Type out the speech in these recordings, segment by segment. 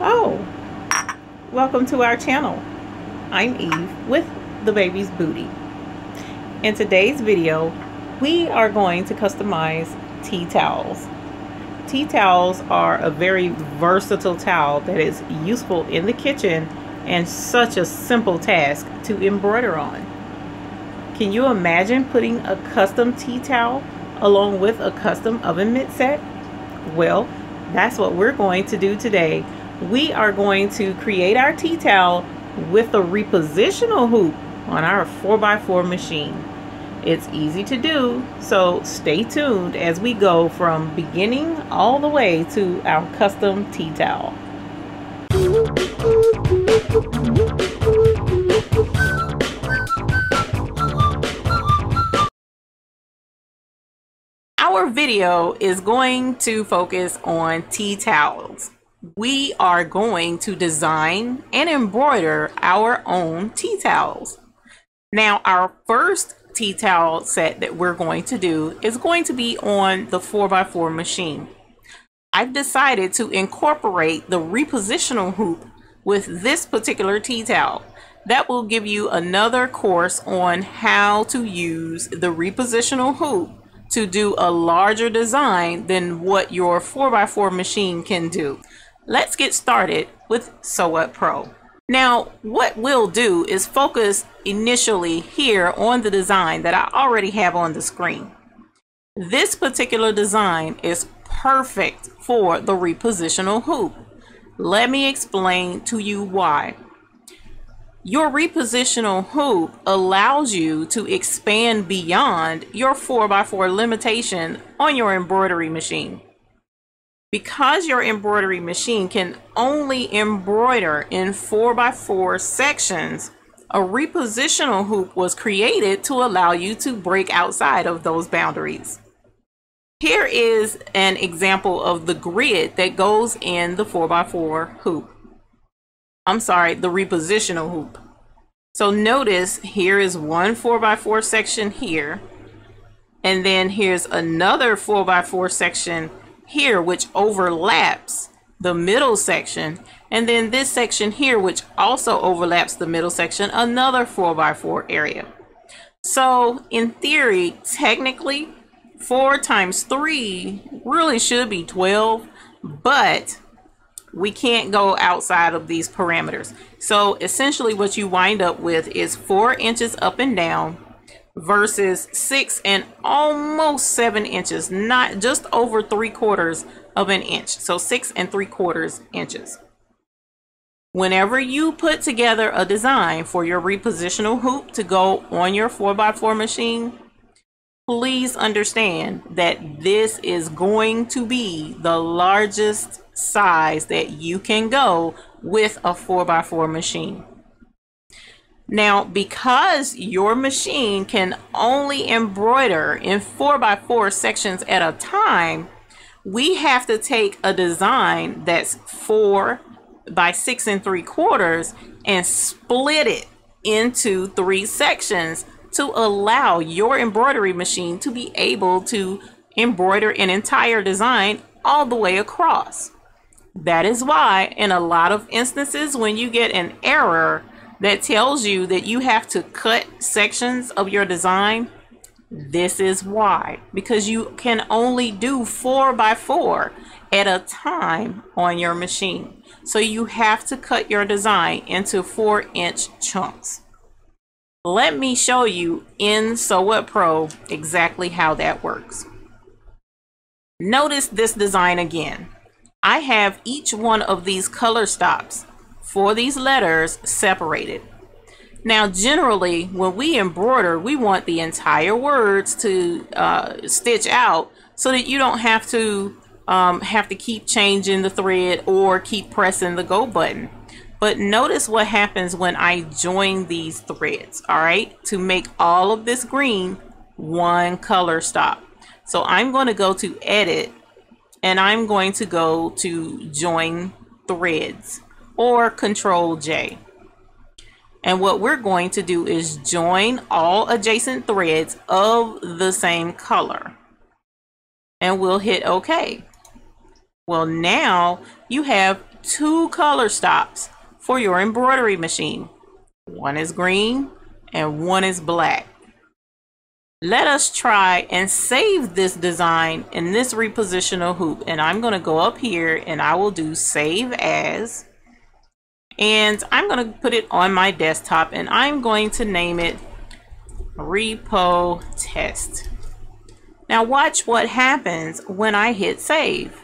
Oh, welcome to our channel. I'm Eve with The Baby's Booty. In today's video, we are going to customize tea towels. Tea towels are a very versatile towel that is useful in the kitchen and such a simple task to embroider on. Can you imagine putting a custom tea towel along with a custom oven mitt set? Well, that's what we're going to do today. We are going to create our tea towel with a repositional hoop on our 4x4 machine. It's easy to do, so stay tuned as we go from beginning all the way to our custom tea towel. Our video is going to focus on tea towels. We are going to design and embroider our own tea towels. Now, our first tea towel set that we're going to do is going to be on the 4x4 machine. I've decided to incorporate the repositional hoop with this particular tea towel. That will give you another course on how to use the repositional hoop to do a larger design than what your 4x4 machine can do. Let's get started with Sew What Pro. Now, what we'll do is focus initially here on the design that I already have on the screen. This particular design is perfect for the repositional hoop. Let me explain to you why. Your repositional hoop allows you to expand beyond your 4x4 limitation on your embroidery machine. Because your embroidery machine can only embroider in 4x4 sections, a repositional hoop was created to allow you to break outside of those boundaries. Here is an example of the grid that goes in the 4x4 hoop. I'm sorry, the repositional hoop. So notice here is one 4x4 section here, and then here's another 4x4 section here which overlaps the middle section, and then this section here which also overlaps the middle section, another 4x4 area. So in theory, technically 4 times 3 really should be 12, but we can't go outside of these parameters. So essentially what you wind up with is 4 inches up and down versus 6 and almost 7 inches, not just over 3/4 of an inch. So 6 3/4 inches. Whenever you put together a design for your repositional hoop to go on your 4x4 machine, please understand that this is going to be the largest size that you can go with a 4x4 machine. Now, because your machine can only embroider in 4x4 sections at a time, we have to take a design that's 4 by 6 3/4 and split it into 3 sections to allow your embroidery machine to be able to embroider an entire design all the way across. That is why in a lot of instances when you get an error that tells you that you have to cut sections of your design, this is why, because you can only do 4x4 at a time on your machine. So you have to cut your design into 4-inch chunks. Let me show you in Sew What Pro exactly how that works. Notice this design again. I have each one of these color stops for these letters separated. Now, generally, when we embroider, we want the entire words to stitch out so that you don't have to keep changing the thread or keep pressing the go button. But notice what happens when I join these threads, all right, to make all of this green one color stop. So I'm going to go to Edit, and I'm going to go to Join Threads or Control J. And what we're going to do is join all adjacent threads of the same color. And we'll hit OK. Well, now you have two color stops for your embroidery machine. One is green and one is black. Let us try and save this design in this repositional hoop. And I'm going to go up here and I will do save as, and I'm going to put it on my desktop and I'm going to name it repo test. Now watch what happens when I hit save.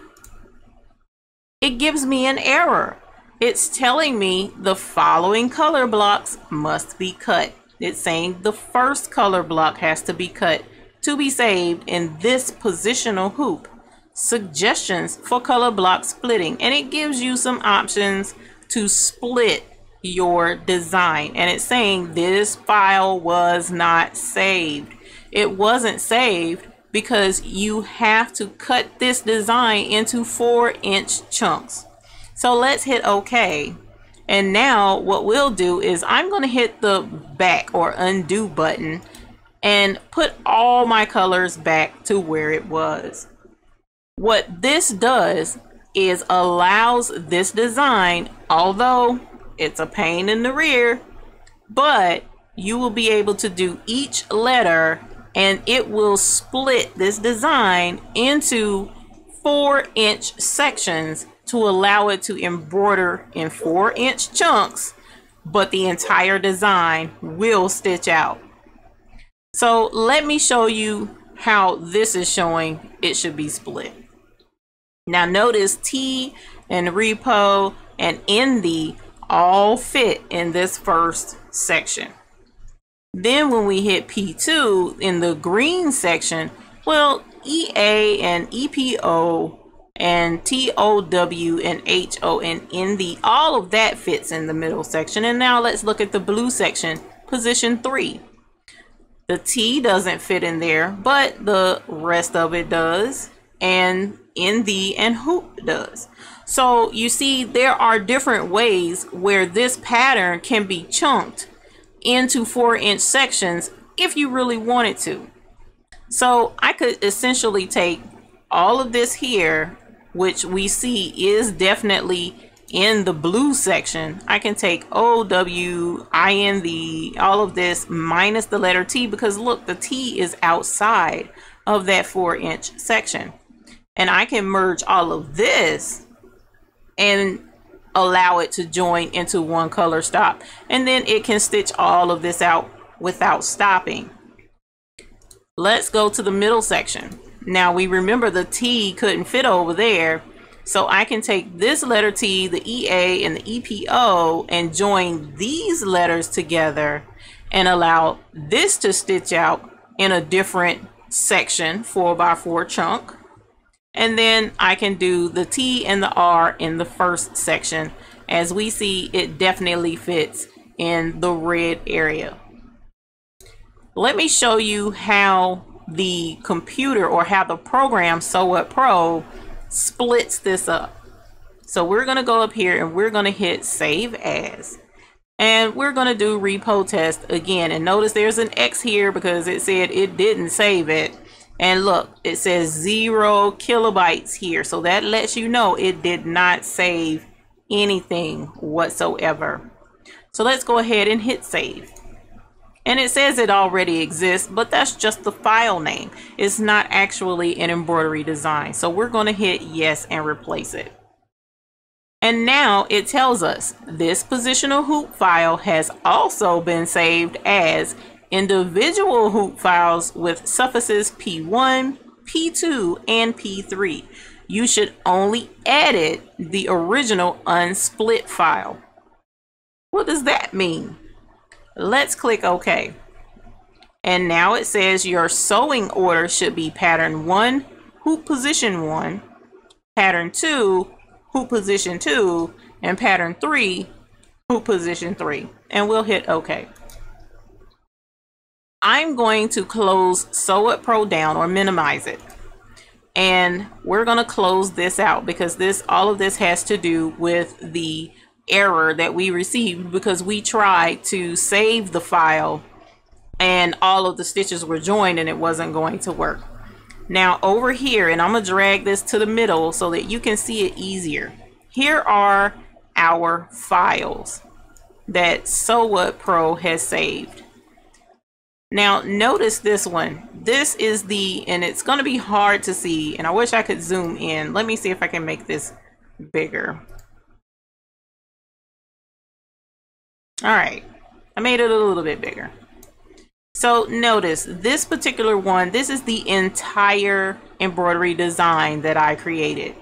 It gives me an error. It's telling me the following color blocks must be cut. It's saying the first color block has to be cut to be saved in this positional hoop. Suggestions for color block splitting. And it gives you some options to split your design. And it's saying this file was not saved. It wasn't saved because you have to cut this design into 4-inch chunks. So let's hit OK. And now what we'll do is I'm going to hit the back or undo button and put all my colors back to where it was. What this does is allows this design, although it's a pain in the rear, but you will be able to do each letter and it will split this design into 4-inch sections to allow it to embroider in 4-inch chunks, but the entire design will stitch out. So let me show you how this is showing it should be split. Now notice T and repo and ND all fit in this first section. Then when we hit P2 in the green section, well, EA and EPO and TOW and HO and ND, all of that fits in the middle section. And now let's look at the blue section, position 3. The T doesn't fit in there, but the rest of it does, and ND and hoop does. So you see there are different ways where this pattern can be chunked into 4-inch sections if you really wanted to. So I could essentially take all of this here, which we see is definitely in the blue section. I can take OW, IND, all of this minus the letter T, because look, the T is outside of that 4-inch section. And I can merge all of this and allow it to join into one color stop. And then it can stitch all of this out without stopping. Let's go to the middle section. Now we remember the T couldn't fit over there, so I can take this letter T, the EA and the EPO, and join these letters together and allow this to stitch out in a different section, 4x4 chunk. And then I can do the T and the R in the first section. As we see, it definitely fits in the red area. Let me show you how the computer, or how the program Sew What Pro splits this up. So we're going to go up here and we're going to hit save as, and we're going to do repo test again. And notice there's an X here because it said it didn't save it. And look, it says 0 kilobytes here. So that lets you know it did not save anything whatsoever. So let's go ahead and hit save. And it says it already exists, but that's just the file name. It's not actually an embroidery design. So we're going to hit yes and replace it. And now it tells us this positional hoop file has also been saved as individual hoop files with suffixes P1, P2, and P3. You should only edit the original unsplit file. What does that mean? Let's click OK. And now it says your sewing order should be pattern 1, hoop position 1, pattern 2, hoop position 2, and pattern 3, hoop position 3. And we'll hit OK. I'm going to close Sew What Pro down, or minimize it. And we're going to close this out because this, all of this has to do with the error that we received because we tried to save the file and all of the stitches were joined and it wasn't going to work. Now over here, and I'm going to drag this to the middle so that you can see it easier. here are our files that Sew What Pro has saved. Now notice this one. This is the, and it's going to be hard to see, and I wish I could zoom in. Let me see if I can make this bigger. All right, I made it a little bit bigger. So notice this particular one, this is the entire embroidery design that I created.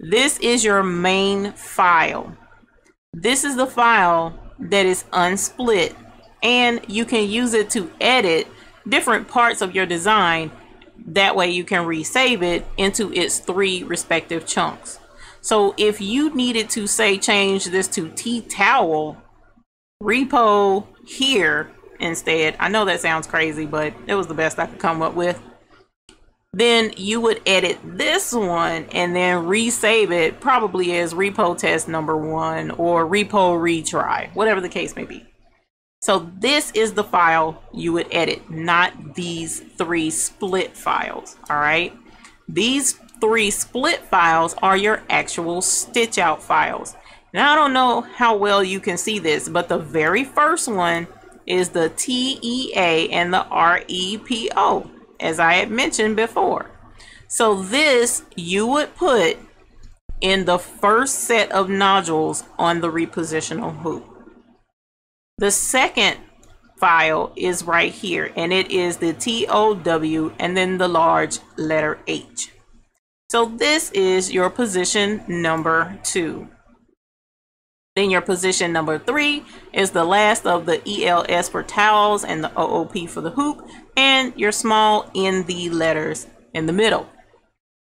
This is your main file. This is the file that is unsplit, and you can use it to edit different parts of your design. That way you can resave it into its three respective chunks. So if you needed to, say, change this to tea towel, repo here instead, I know that sounds crazy, but it was the best I could come up with, then you would edit this one and then resave it, probably as repo test number 1 or repo retry, whatever the case may be. So this is the file you would edit, not these three split files. All right, these three split files are your actual stitch out files. Now I don't know how well you can see this, but the very first one is the TEA and the REPO, as I had mentioned before. So this you would put in the first set of nodules on the repositional hoop. The second file is right here, and it is the TOW and then the large letter H. So this is your position number 2. Then your position number 3 is the last of the ELS for towels and the OOP for the hoop, and your small ND letters in the middle.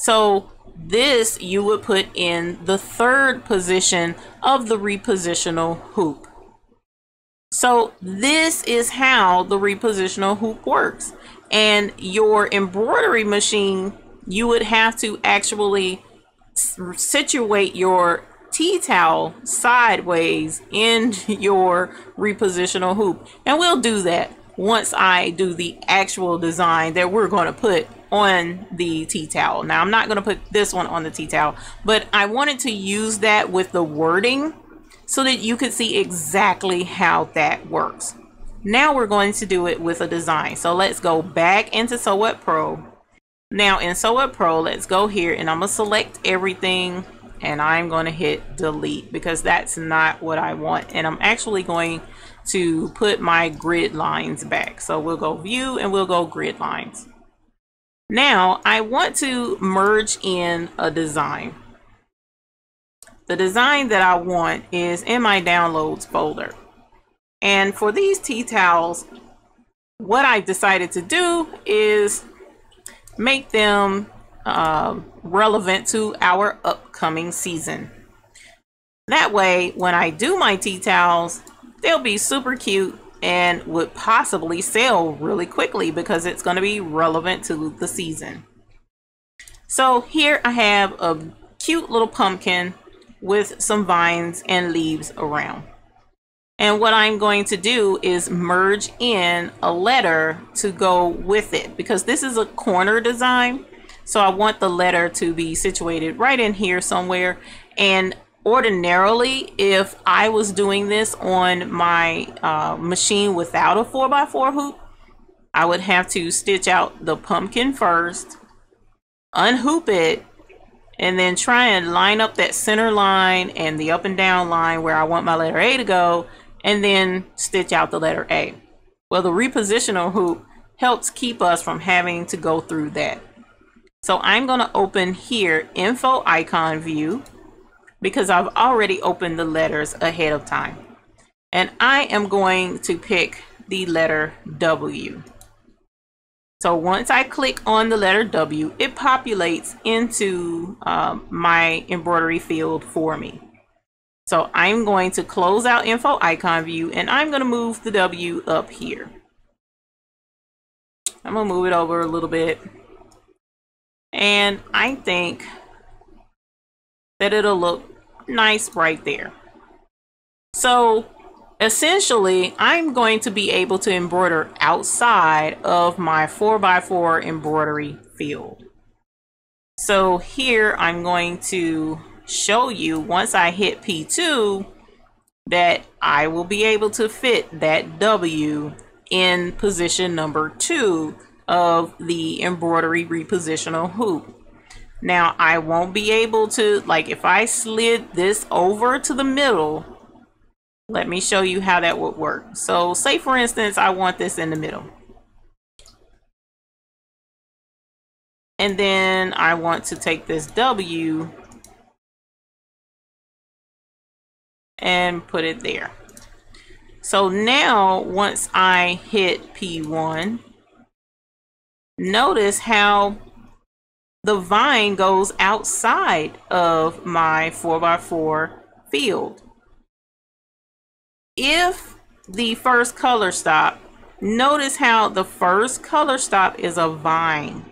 So this you would put in the third position of the repositional hoop. So this is how the repositional hoop works. And your embroidery machine, you would have to actually situate your tea towel sideways in your repositional hoop. And we'll do that once I do the actual design that we're going to put on the tea towel. Now I'm not going to put this one on the tea towel, but I wanted to use that with the wording so that you could see exactly how that works. Now we're going to do it with a design. So let's go back into Sew What Pro. Now in Sew What Pro, let's go here and I'm going to select everything and I'm going to hit delete because that's not what I want. And I'm actually going to put my grid lines back. So we'll go view and we'll go grid lines. Now I want to merge in a design. The design that I want is in my downloads folder. And for these tea towels, what I decided to do is make them relevant to our upcoming season. That way, when I do my tea towels, they'll be super cute and would possibly sell really quickly because it's going to be relevant to the season. So here I have a cute little pumpkin with some vines and leaves around. And what I'm going to do is merge in a letter to go with it because this is a corner design. So I want the letter to be situated right in here somewhere. And ordinarily, if I was doing this on my machine without a 4x4 hoop, I would have to stitch out the pumpkin first, unhoop it, and then try and line up that center line and the up and down line where I want my letter A to go, and then stitch out the letter A. Well, the repositional hoop helps keep us from having to go through that. So I'm going to open here info icon view because I've already opened the letters ahead of time. And I am going to pick the letter W. So once I click on the letter W, it populates into my embroidery field for me. So I'm going to close out info icon view and I'm going to move the W up here. I'm going to move it over a little bit. And I think that it'll look nice right there. So essentially, I'm going to be able to embroider outside of my 4x4 embroidery field. So here I'm going to show you once I hit P2 that I will be able to fit that W in position number 2 of the embroidery repositional hoop. Now I won't be able to, like if I slid this over to the middle, let me show you how that would work. So say for instance, I want this in the middle. And then I want to take this W and put it there. So now once I hit P1, notice how the vine goes outside of my 4x4 field. If the first color stop, notice how the first color stop is a vine.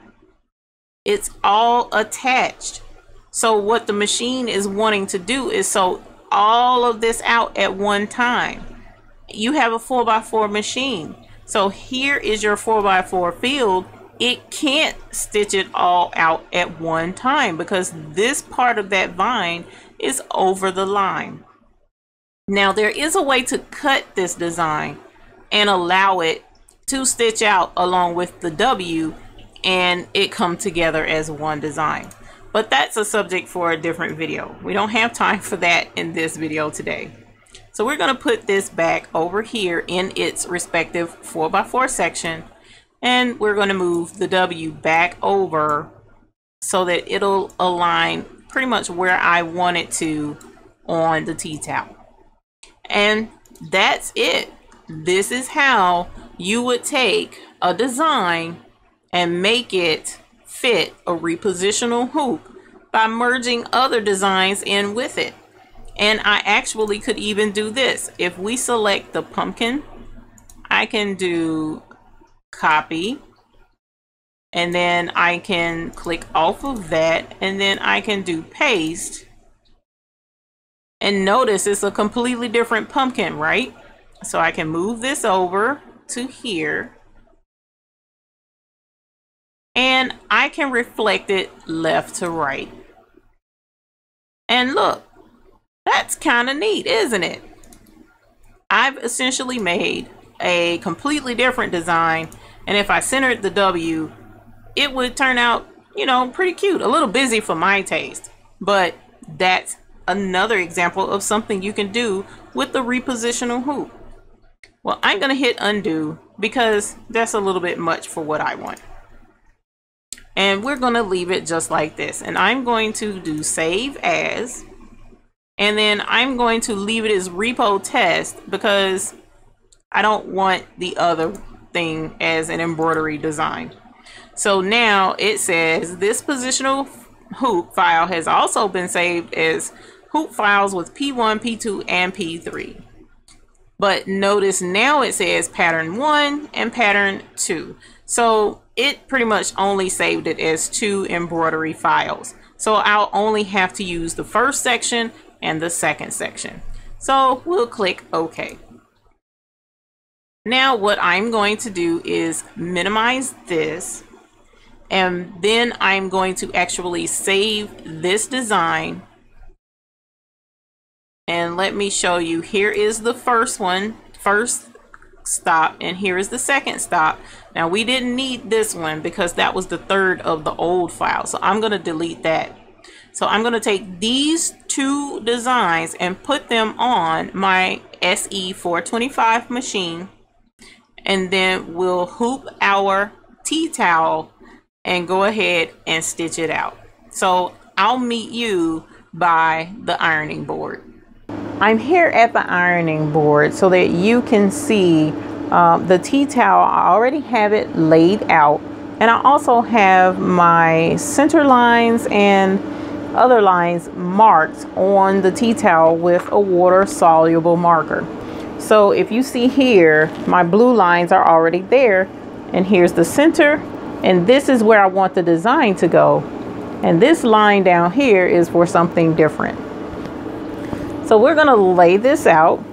It's all attached. So what the machine is wanting to do is sew all of this out at one time. You have a 4x4 machine. So here is your 4x4 field. It can't stitch it all out at one time because this part of that vine is over the line. Now there is a way to cut this design and allow it to stitch out along with the W and it come together as one design, but that's a subject for a different video. We don't have time for that in this video today. So we're going to put this back over here in its respective 4x4 section, and we're going to move the W back over so that it'll align pretty much where I want it to on the tea towel. And that's it. This is how you would take a design and make it fit a repositional hoop by merging other designs in with it. And I actually could even do this. If we select the pumpkin, I can do copy, and then I can click off of that, and then I can do paste. And notice it's a completely different pumpkin, right? So I can move this over to here. And I can reflect it left to right. And look, that's kind of neat, isn't it? I've essentially made a completely different design. And if I centered the W, it would turn out, you know, pretty cute. A little busy for my taste. But that's another example of something you can do with the repositional hoop. Well, I'm going to hit undo because that's a little bit much for what I want. And we're going to leave it just like this. And I'm going to do save as, and then I'm going to leave it as repo test because I don't want the other thing as an embroidery design. So now it says this positional hoop file has also been saved as hoop files with P1, P2, and P3. But notice now it says pattern 1 and pattern 2. So it pretty much only saved it as 2 embroidery files. So I'll only have to use the first section and the second section. So we'll click OK. Now what I'm going to do is minimize this, and then I'm going to actually save this design. And let me show you, here is the first one, first stop, and here is the second stop. Now we didn't need this one because that was the third of the old file, so I'm going to delete that. So I'm going to take these two designs and put them on my SE425 machine, and then we'll hoop our tea towel and go ahead and stitch it out. So I'll meet you by the ironing board. I'm here at the ironing board so that you can see the tea towel. I already have it laid out, and I also have my center lines and other lines marked on the tea towel with a water soluble marker. So if you see here, my blue lines are already there, and here's the center, and this is where I want the design to go, and this line down here is for something different. So we're going to lay this out.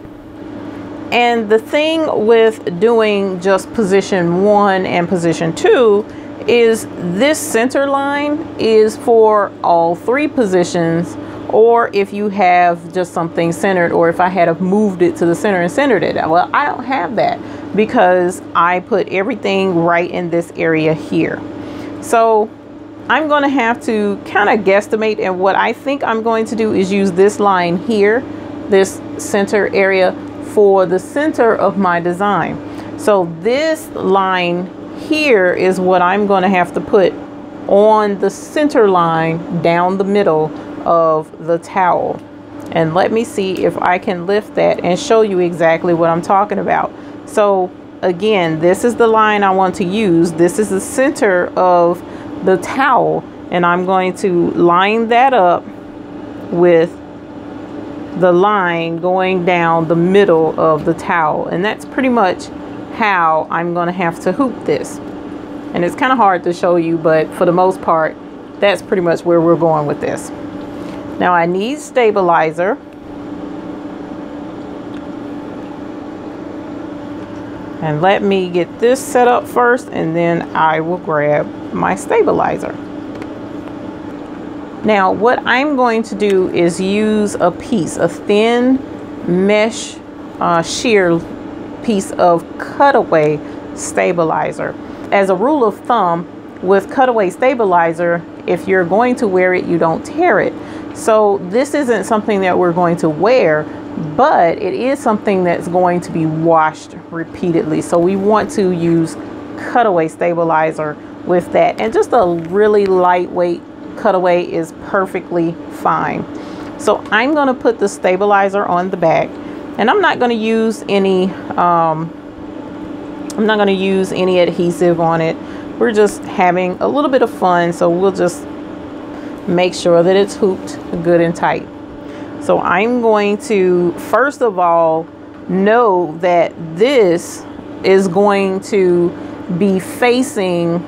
And the thing with doing just position 1 and position 2 is this center line is for all 3 positions, or if you have just something centered, or if I had moved it to the center and centered it. Well, I don't have that because I put everything right in this area here. So I'm going to have to kind of guesstimate, and what I think I'm going to do is use this line here, this center area, for the center of my design. So this line here is what I'm going to have to put on the center line down the middle of the towel. And let me see if I can lift that and show you exactly what I'm talking about. So again, this is the line I want to use. This is the center of the towel, and I'm going to line that up with the line going down the middle of the towel. And that's pretty much how I'm going to have to hoop this. And it's kind of hard to show you, but for the most part, that's pretty much where we're going with this. Now I need stabilizer. And let me get this set up first, and then I will grab my stabilizer. Now what I'm going to do is use a piece, a thin mesh sheer piece of cutaway stabilizer. As a rule of thumb, with cutaway stabilizer, if you're going to wear it, you don't tear it. So this isn't something that we're going to wear, but it is something that's going to be washed repeatedly. So we want to use cutaway stabilizer with that. And just a really lightweight cutaway is perfectly fine. So I'm going to put the stabilizer on the back, and I'm not going to use any adhesive on it. We're just having a little bit of fun, so we'll just make sure that it's hooped good and tight. So I'm going to, first of all, know that this is going to be facing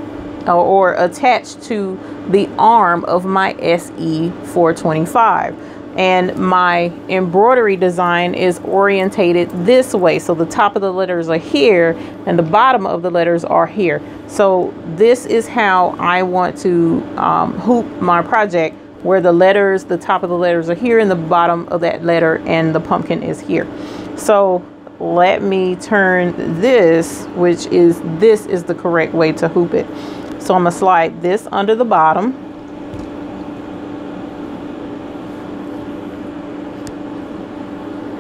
or attached to the arm of my SE425. And my embroidery design is orientated this way. So the top of the letters are here and the bottom of the letters are here. So this is how I want to hoop my project, where the letters, the top of the letters are here and the bottom of that letter and the pumpkin is here. So let me turn this, which is, this is the correct way to hoop it. So I'm gonna slide this under the bottom.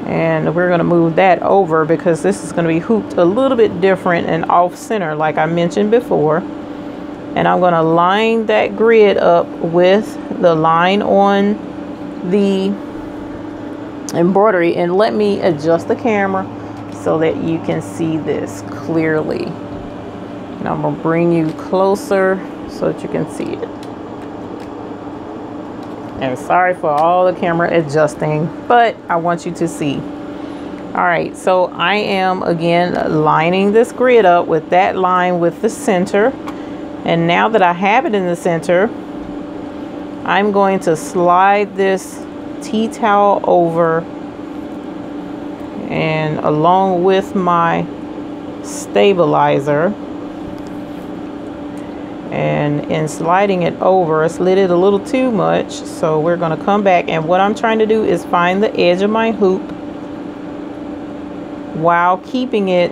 And we're going to move that over because this is going to be hooped a little bit different and off center, like I mentioned before. And I'm going to line that grid up with the line on the embroidery. And let me adjust the camera so that you can see this clearly. And I'm going to bring you closer so that you can see it. And sorry for all the camera adjusting, but I want you to see. All right, so I am again lining this grid up with that line with the center. And now that I have it in the center, I'm going to slide this tea towel over and along with my stabilizer. And in sliding it over, I slid it a little too much, so we're going to come back, and what I'm trying to do is find the edge of my hoop while keeping the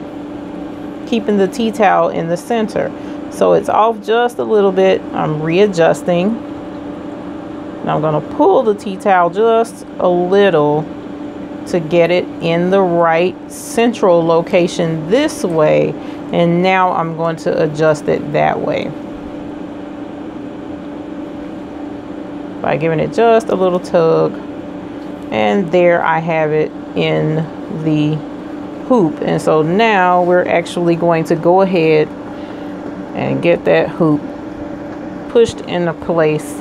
tea towel in the center. So it's off just a little bit. I'm readjusting, and I'm going to pull the tea towel just a little to get it in the right central location this way, and now I'm going to adjust it that way by giving it just a little tug. And there I have it in the hoop. And so now we're actually going to go ahead and get that hoop pushed into place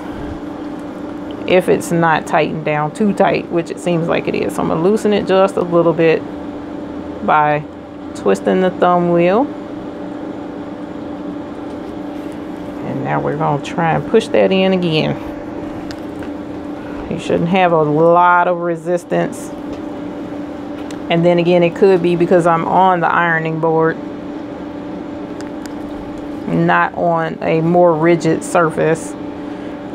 if it's not tightened down too tight, which it seems like it is. So I'm gonna loosen it just a little bit by twisting the thumb wheel. And now we're gonna try and push that in again. You shouldn't have a lot of resistance. And then again, it could be because I'm on the ironing board, not on a more rigid surface.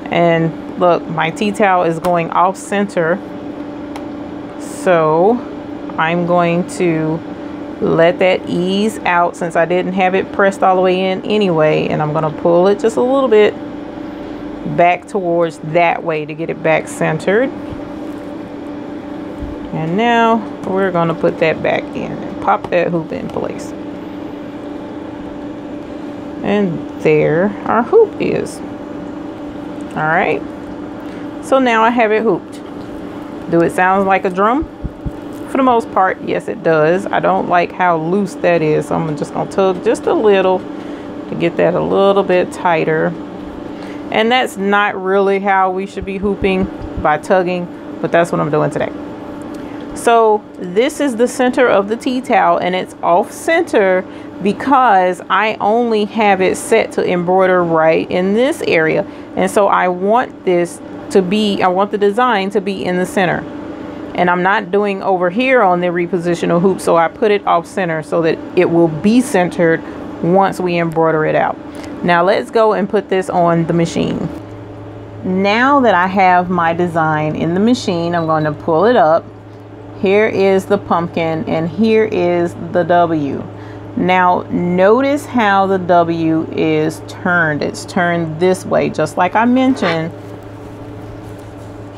And Look, my tea towel is going off center, so I'm going to let that ease out since I didn't have it pressed all the way in anyway, and I'm gonna pull it just a little bit back towards that way to get it back centered. And now we're gonna put that back in and pop that hoop in place. And there our hoop is. All right, so now I have it hooped. Do it sound like a drum? For the most part, yes it does. I don't like how loose that is, so I'm just gonna tug just a little to get that a little bit tighter. And that's not really how we should be hooping, by tugging, but that's what I'm doing today. So this is the center of the tea towel, and it's off center because I only have it set to embroider right in this area. And so I want this to be, I want the design to be in the center. And I'm not doing over here on the repositional hoop, so I put it off center so that it will be centered once we embroider it out. Now let's go and put this on the machine. Now that I have my design in the machine, I'm going to pull it up. Here is the pumpkin and here is the W. Now notice how the W is turned. It's turned this way, just like I mentioned.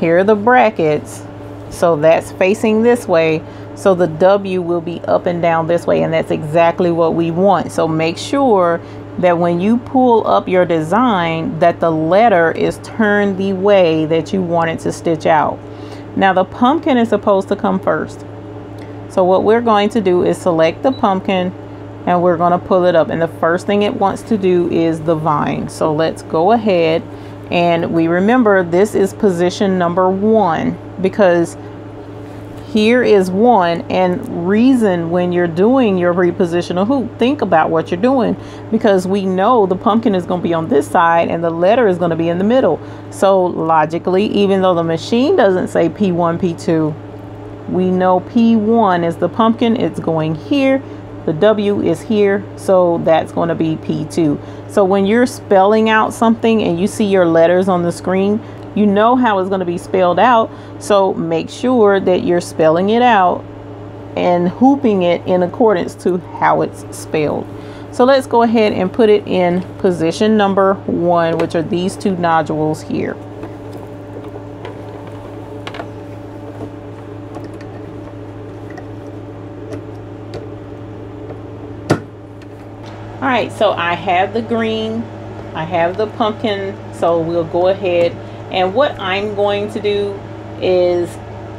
Here are the brackets. So that's facing this way. So the W will be up and down this way, and that's exactly what we want. So make sure that when you pull up your design, that the letter is turned the way that you want it to stitch out. Now the pumpkin is supposed to come first. So what we're going to do is select the pumpkin and we're going to pull it up. And the first thing it wants to do is the vine. So let's go ahead, and we remember this is position number 1 because here is 1. And reason when you're doing your repositional hoop, think about what you're doing, because we know the pumpkin is going to be on this side and the letter is going to be in the middle. So logically, even though the machine doesn't say P1, P2, we know P1 is the pumpkin, it's going here, the W is here, so that's going to be P2. So when you're spelling out something and you see your letters on the screen, you know how it's going to be spelled out, so make sure that you're spelling it out and hooping it in accordance to how it's spelled. So let's go ahead and put it in position number 1, which are these 2 nodules here. All right, so I have the green, I have the pumpkin, so we'll go ahead, and what I'm going to do is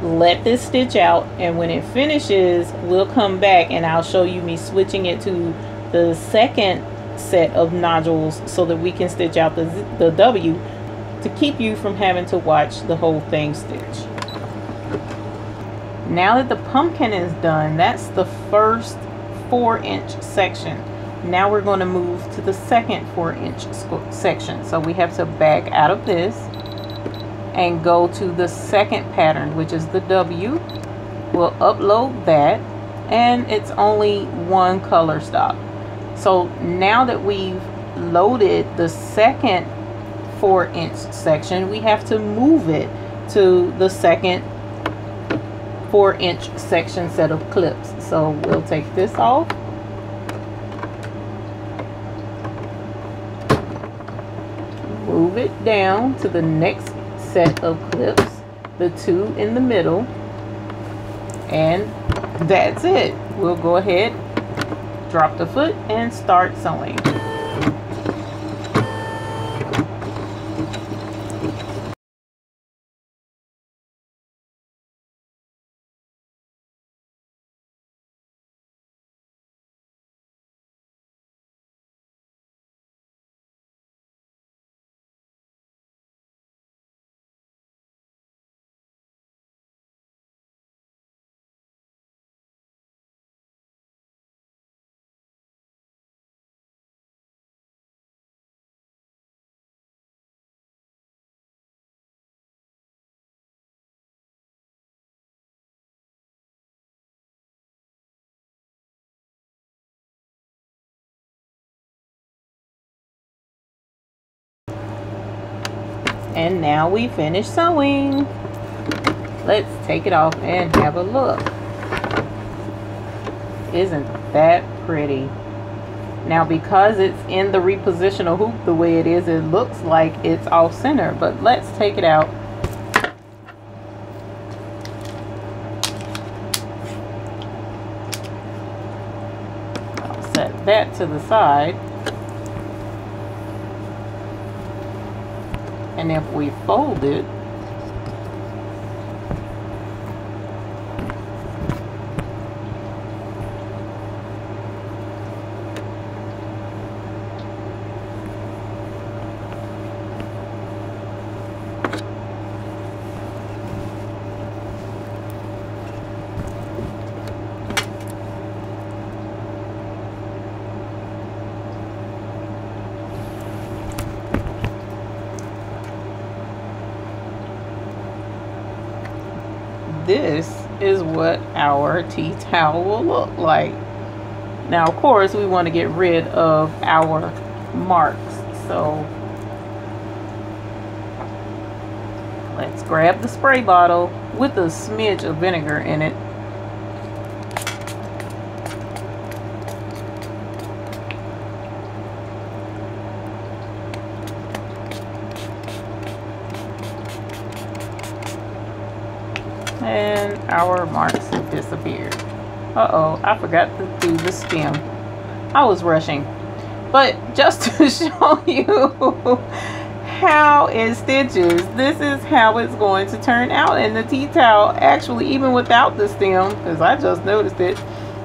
let this stitch out, and when it finishes, we'll come back and I'll show you me switching it to the second set of nodules so that we can stitch out the W to keep you from having to watch the whole thing stitch. Now that the pumpkin is done, that's the first 4-inch section. Now we're going to move to the second 4-inch section. So we have to back out of this and go to the second pattern, which is the W. We'll upload that, and it's only 1 color stop. So now that we've loaded the second 4-inch section, we have to move it to the second 4-inch section set of clips. So we'll take this off. Move it down to the next set of clips, the 2 in the middle, and that's it. We'll go ahead, drop the foot, and start sewing. And now we finished sewing. Let's take it off and have a look. Isn't that pretty? Now, because it's in the repositional hoop the way it is, it looks like it's off center, but let's take it out. I'll set that to the side. And if we fold it, this is what our tea towel will look like. Now, of course, we want to get rid of our marks. So let's grab the spray bottle with a smidge of vinegar in it. And our marks have disappeared. Uh-oh, I forgot to do the stem. I was rushing. But just to show you how it stitches, this is how it's going to turn out. And the tea towel, actually, even without the stem, because I just noticed it,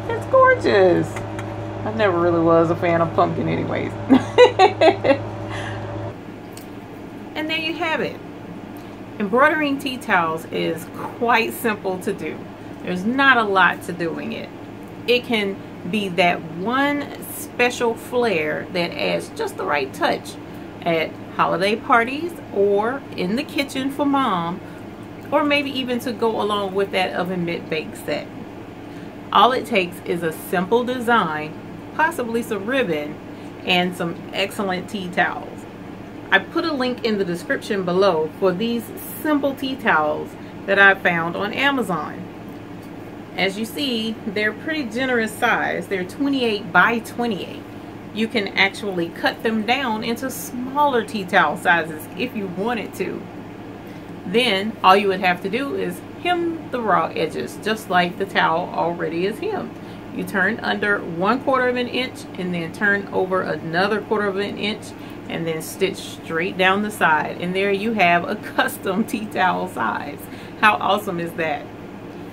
it's gorgeous. I never really was a fan of pumpkin anyways. And there you have it. Embroidering tea towels is quite simple to do. There's not a lot to doing it. It can be that one special flair that adds just the right touch at holiday parties or in the kitchen for mom, or maybe even to go along with that oven mid-bake set. All it takes is a simple design, possibly some ribbon, and some excellent tea towels. I put a link in the description below for these simple tea towels that I found on Amazon. As you see, they're pretty generous size. They're 28 by 28. You can actually cut them down into smaller tea towel sizes if you wanted to. Then all you would have to do is hem the raw edges, just like the towel already is hemmed. You turn under 1/4 of an inch and then turn over another 1/4 of an inch and then stitch straight down the side, and there you have a custom tea towel size. How awesome is that?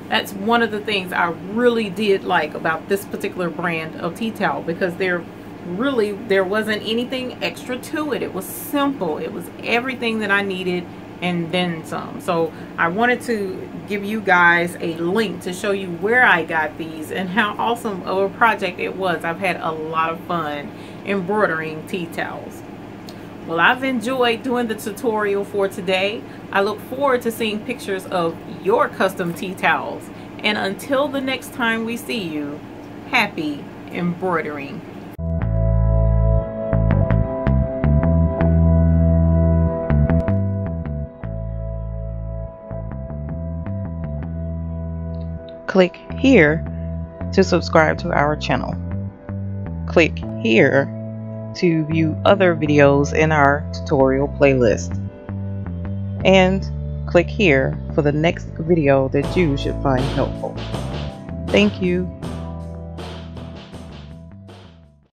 That's one of the things I really did like about this particular brand of tea towel, because there wasn't anything extra to it. It was simple. It was everything that I needed and then some. So I wanted to give you guys a link to show you where I got these and how awesome of a project it was. I've had a lot of fun embroidering tea towels. Well, I've enjoyed doing the tutorial for today. I look forward to seeing pictures of your custom tea towels. And until the next time we see you, happy embroidering. Click here to subscribe to our channel. Click here to view other videos in our tutorial playlist. And click here for the next video that you should find helpful. Thank you.